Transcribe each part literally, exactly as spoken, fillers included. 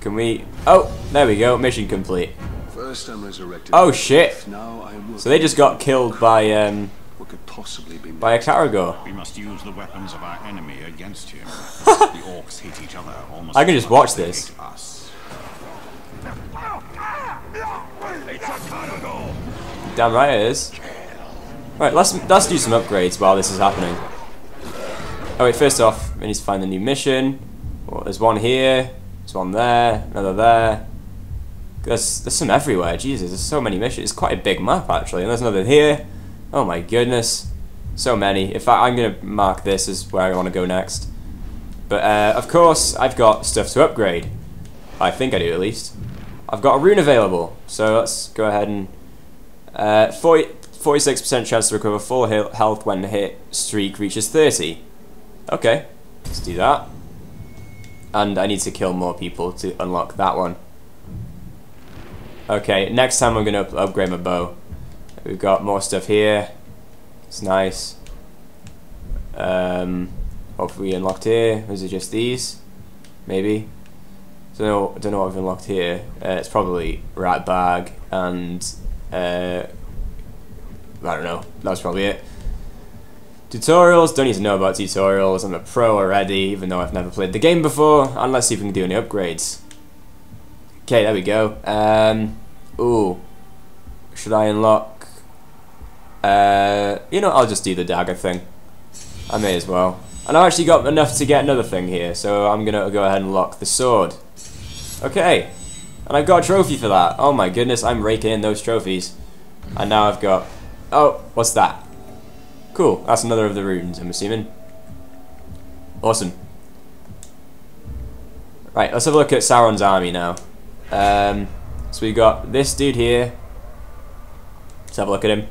Can we... Oh, there we go. Mission complete. First I'm resurrected. Oh, shit. Now I so they just got killed by, um... What could possibly be by a Karagor. We must use the weapons of our enemy against him. The orcs hate each other almost. I can just watch this. Us. Damn right it is. Right, let's let's do some upgrades while this is happening. Oh wait, first off, we need to find the new mission. Well, there's one here, there's one there, another there. There's there's some everywhere. Jesus, there's so many missions. It's quite a big map actually, and there's another here. Oh my goodness, so many. In fact, I'm gonna mark this as where I want to go next. But uh, of course, I've got stuff to upgrade. I think I do at least. I've got a rune available, so let's go ahead and uh, forty-six percent chance to recover full health when the hit streak reaches thirty. Okay, let's do that. And I need to kill more people to unlock that one. Okay, next time I'm going to upgrade my bow. We've got more stuff here. It's nice. Um, what have we unlocked here? Was it just these? Maybe. So don't know what I've unlocked here. Uh, it's probably Rat Bag and... Uh, I don't know, that's probably it. Tutorials, don't need to know about tutorials, I'm a pro already, even though I've never played the game before, and let's see if we can do any upgrades. Okay, there we go. Um, ooh, should I unlock, uh, you know, I'll just do the dagger thing. I may as well. And I've actually got enough to get another thing here, so I'm gonna go ahead and lock the sword. Okay, and I've got a trophy for that. Oh my goodness, I'm raking in those trophies. And now I've got... Oh, what's that? Cool, that's another of the runes, I'm assuming. Awesome. Right, let's have a look at Sauron's army now. Um, so we've got this dude here. Let's have a look at him.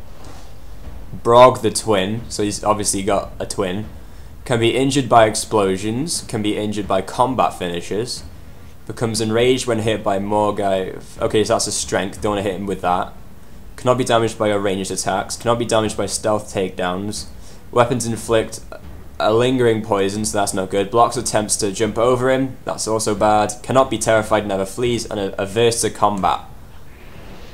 Brog the twin, so he's obviously got a twin. Can be injured by explosions, can be injured by combat finishes. Becomes enraged when hit by Morgai. Okay, so that's a strength, don't want to hit him with that. Cannot be damaged by your ranged attacks, cannot be damaged by stealth takedowns. Weapons inflict a lingering poison, so that's not good. Blocks attempts to jump over him, that's also bad. Cannot be terrified, never flees, and averse to combat.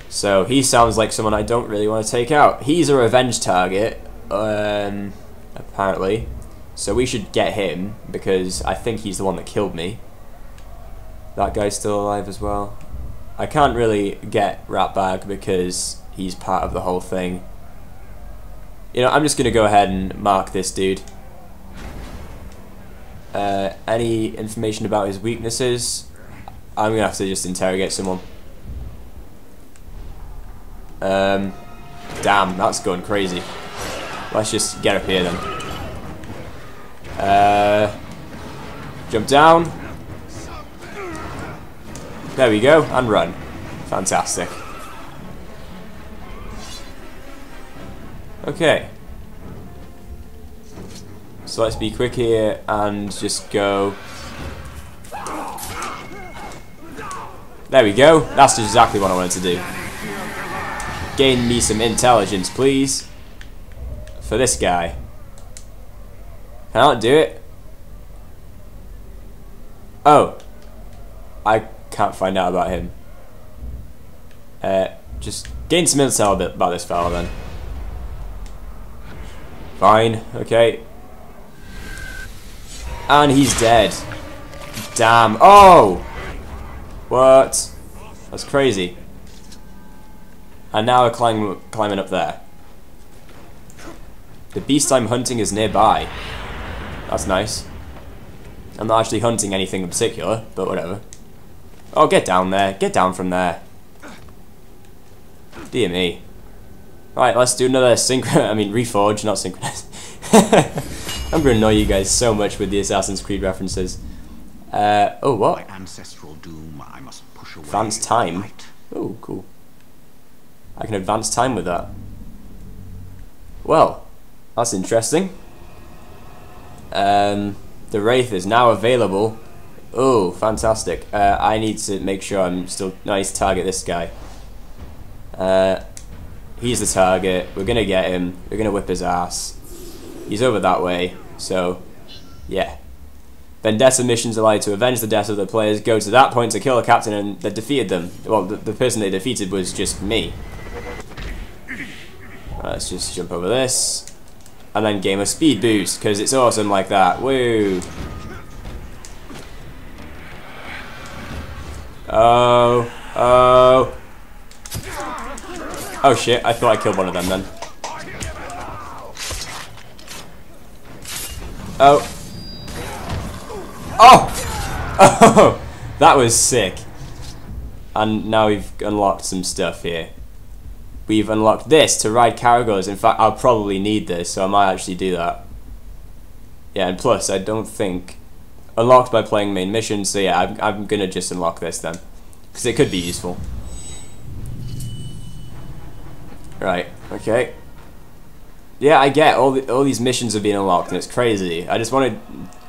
So he sounds like someone I don't really want to take out. He's a revenge target, um, apparently. So we should get him, because I think he's the one that killed me. That guy's still alive as well. I can't really get Ratbag because he's part of the whole thing. You know, I'm just going to go ahead and mark this dude. Uh, any information about his weaknesses? I'm going to have to just interrogate someone. Um, damn, that's going crazy. Let's just get up here then. Uh, jump down. There we go, and run. Fantastic. Okay, so let's be quick here and just go. There we go, that's exactly what I wanted to do. Gain me some intelligence, please. For this guy. Can't do it. Oh. I can't find out about him. Uh, just gain some intel about this fella then. Fine, okay. And he's dead. Damn. Oh! What? That's crazy. And now we're climb, climbing up there. The beast I'm hunting is nearby. That's nice. I'm not actually hunting anything in particular, but whatever. Oh, get down there. Get down from there. Dear me. Right, let's do another synchron... I mean, reforge, not synchronize. I'm going to annoy you guys so much with the Assassin's Creed references. Uh, oh, what? My ancestral doom, I must push away. Advance time. Oh, cool. I can advance time with that. Well, that's interesting. Um, the Wraith is now available. Oh, fantastic. Uh, I need to make sure I'm still... No, I need to target this guy. Uh, he's the target. We're going to get him. We're going to whip his ass. He's over that way, so... Yeah. Then deaths of missions allow you to avenge the deaths of the players, go to that point to kill a captain and that defeated them. Well, the, the person they defeated was just me. Right, let's just jump over this. And then game of speed boost, because it's awesome like that. Woo! Oh, oh. Oh shit, I thought I killed one of them then. Oh. Oh! Oh! That was sick. And now we've unlocked some stuff here. We've unlocked this to ride Karagors. In fact, I'll probably need this, so I might actually do that. Yeah, and plus, I don't think... Unlocked by playing main missions, so yeah, I'm, I'm gonna just unlock this then. Because it could be useful. Right, okay. Yeah, I get all the, all these missions are being unlocked, and it's crazy. I just wanna...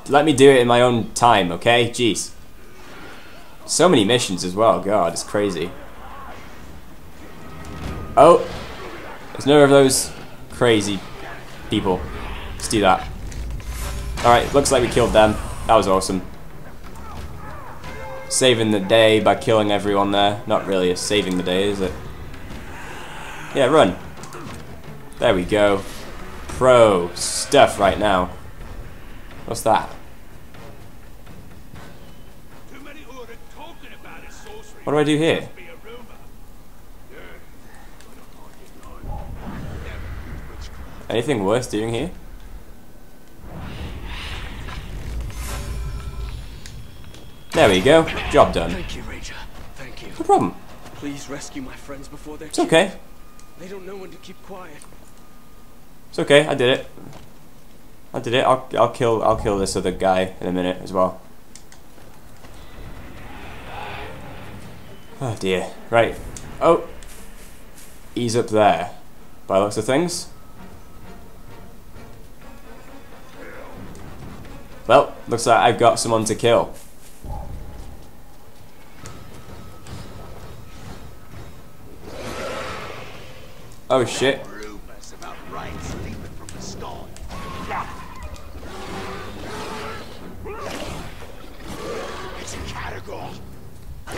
Let me do it in my own time, okay? Jeez. So many missions as well, god, it's crazy. Oh! There's no of those crazy people. Let's do that. Alright, looks like we killed them. That was awesome. Saving the day by killing everyone there. Not really a saving the day, is it? Yeah, run. There we go. Pro stuff right now. What's that? What do I do here? Anything worth doing here? There we go. Job done. Thank you, Ranger. Thank you. No problem. Please rescue my friends before they're. It's okay. They don't know when to keep quiet. It's okay. I did it. I did it. I'll I'll kill I'll kill this other guy in a minute as well. Oh dear. Right. Oh. He's up there. By the looks of things. Well, looks like I've got someone to kill. Oh shit.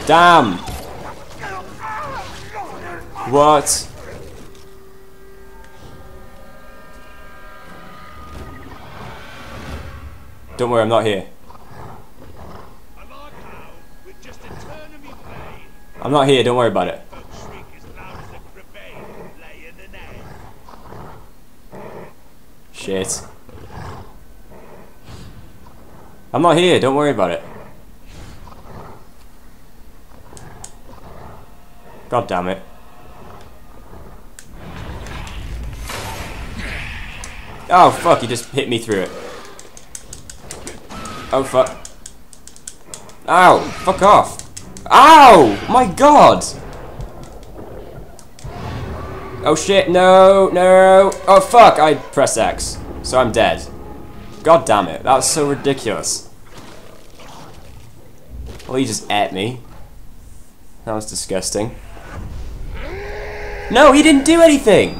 Damn! What? Don't worry, I'm not here. I'm not here, don't worry about it. Shit. I'm not here, don't worry about it. God damn it. Oh fuck, he just hit me through it. Oh fuck. Ow! Fuck off! Ow! My god! Oh shit, no, no! Oh fuck, I pressed X. So I'm dead. God damn it, that was so ridiculous. Well, he just ate me. That was disgusting. No, he didn't do anything!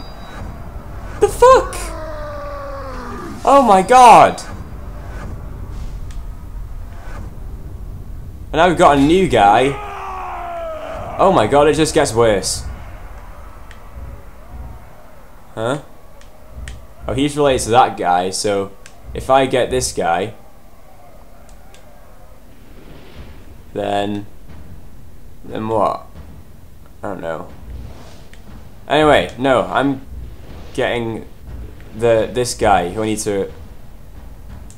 The fuck? Oh my god! And now we've got a new guy. Oh my god, it just gets worse. Huh? Oh, he's related to that guy, so if I get this guy, then... then what? I don't know. Anyway, no, I'm getting the this guy who I need to.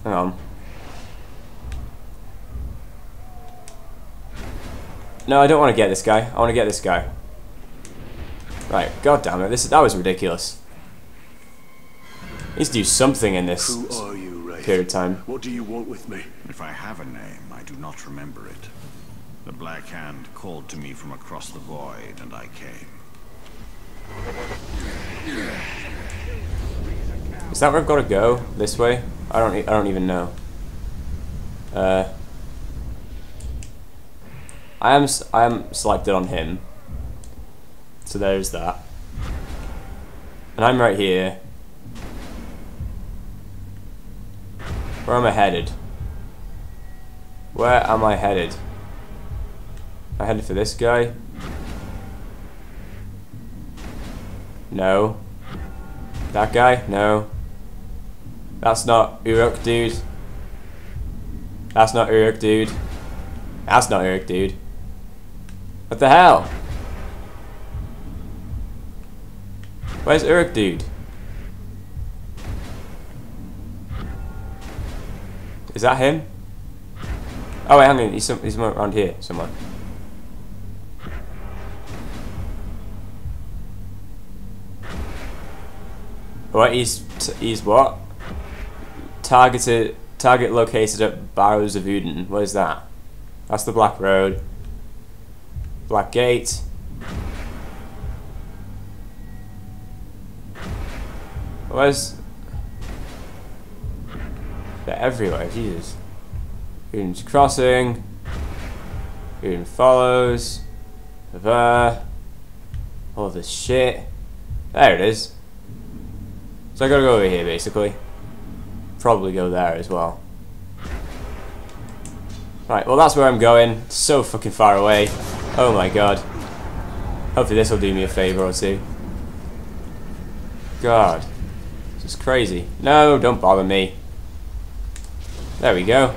Hang on. No, I don't want to get this guy. I want to get this guy. Right, god damn it! This that was ridiculous. I need to do something in this Who are you, Wraith? Period of time. What do you want with me? If I have a name, I do not remember it. The Black Hand called to me from across the void, and I came. Is that where I've got to go? This way? I don't. I don't even know. Uh, I am. I am selected on him. So there's that. And I'm right here. Where am I headed? Where am I headed? Am I headed for this guy? No. That guy? No. That's not Uruk, dude. That's not Uruk, dude. That's not Uruk, dude. What the hell? Where's Uruk, dude? Is that him? Oh wait, hang on, he's, some, he's around here somewhere. Alright, he's, he's what? Targeted, target located at Barrows of Uden. What is that? That's the Black Road. Black Gate. Where's... They're everywhere, Jesus. Boone's crossing. Boone follows. There. All this shit. There it is. So I gotta go over here basically. Probably go there as well. Right, well that's where I'm going. It's so fucking far away. Oh my god. Hopefully this will do me a favour or two. God. This is crazy. No, don't bother me. There we go.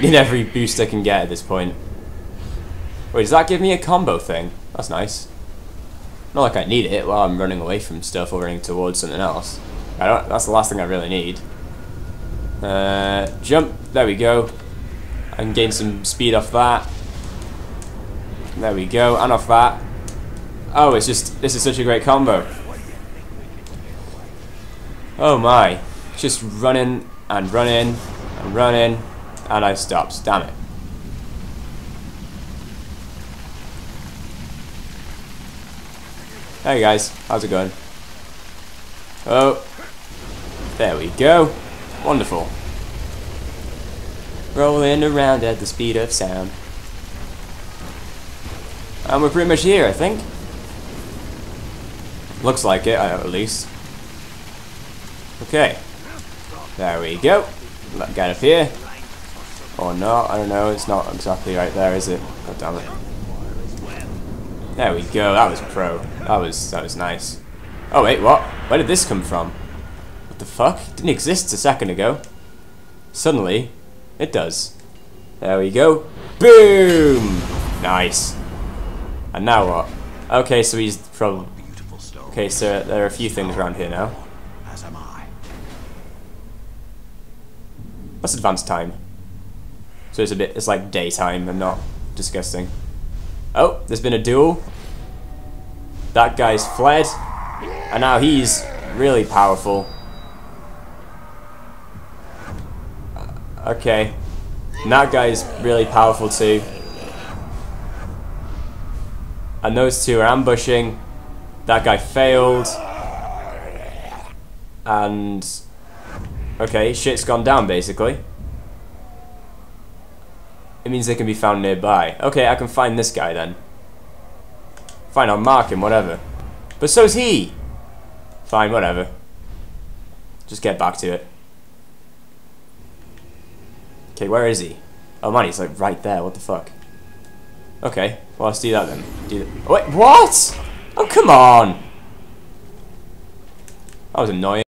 Need every boost I can get at this point. Wait, does that give me a combo thing? That's nice. Not like I need it while I'm running away from stuff or running towards something else. I don't, that's the last thing I really need. Uh, jump. There we go. I can gain some speed off that. There we go. And off that. Oh, it's just... This is such a great combo. Oh my. Just running and running and running. And I stopped. Damn it. Hey guys, how's it going? Oh, there we go. Wonderful. Rolling around at the speed of sound. And we're pretty much here, I think. Looks like it, at least. Okay. There we go. Let's get up here. Or not, I don't know. It's not exactly right there, is it? God damn it. There we go, that was pro. That was, that was nice. Oh wait, what? Where did this come from? What the fuck? It didn't exist a second ago. Suddenly, it does. There we go. Boom! Nice. And now what? Okay, so he's probably... Okay, so there are a few things around here now. Let's advance time. So it's a bit, it's like daytime and not disgusting. Oh, there's been a duel. That guy's fled. And now he's really powerful. Okay. And that guy's really powerful too. And those two are ambushing. That guy failed. And... Okay, shit's gone down basically. It means they can be found nearby. Okay, I can find this guy then. Fine, I'll mark him, whatever. But so's he! Fine, whatever. Just get back to it. Okay, where is he? Oh man, he's like right there, what the fuck? Okay, well let's do that then. Do that. Wait, what? Oh, come on! That was annoying.